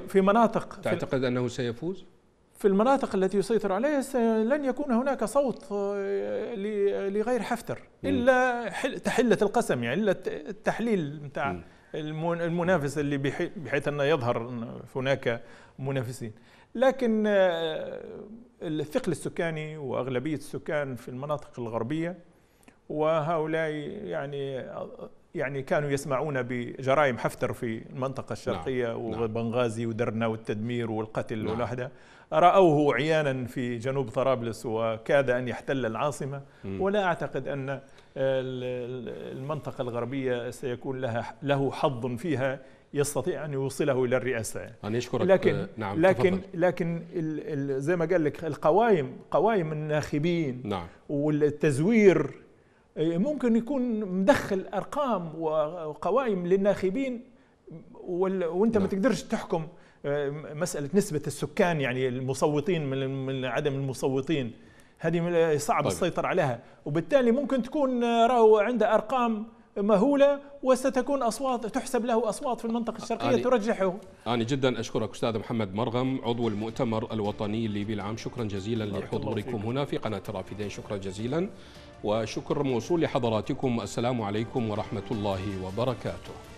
في مناطق تعتقد أنه سيفوز؟ في المناطق التي يسيطر عليها لن يكون هناك صوت لغير حفتر إلا تحلة القسم، يعني إلا التحليل نتاع المنافس اللي بحيث أنه يظهر هناك منافسين. لكن الثقل السكاني وأغلبية السكان في المناطق الغربية، وهؤلاء يعني كانوا يسمعون بجرائم حفتر في المنطقة الشرقية نعم. وبنغازي ودرنا والتدمير والقتل نعم. والوحدة، رأوه عيانا في جنوب طرابلس وكاد أن يحتل العاصمة. ولا أعتقد أن المنطقة الغربية سيكون له حظ فيها يستطيع أن يوصله إلى الرئاسة. أنا أشكرك. لكن نعم لكن زي ما قال لك، قوائم الناخبين نعم. والتزوير ممكن يكون مدخل أرقام وقوائم للناخبين، وأنت نعم. ما تقدرش تحكم مسألة نسبة السكان، يعني المصوتين من عدم المصوتين، هذه صعب طيب. السيطرة عليها، وبالتالي ممكن تكون راهو عنده أرقام مهولة وستكون أصوات تحسب له أصوات في المنطقة الشرقية ترجحه. أنا جدا أشكرك أستاذ محمد مرغم، عضو المؤتمر الوطني الليبي العام، شكرا جزيلا لحضوركم هنا في قناة رافدين. شكرا جزيلا، وشكر موصول لحضراتكم. السلام عليكم ورحمة الله وبركاته.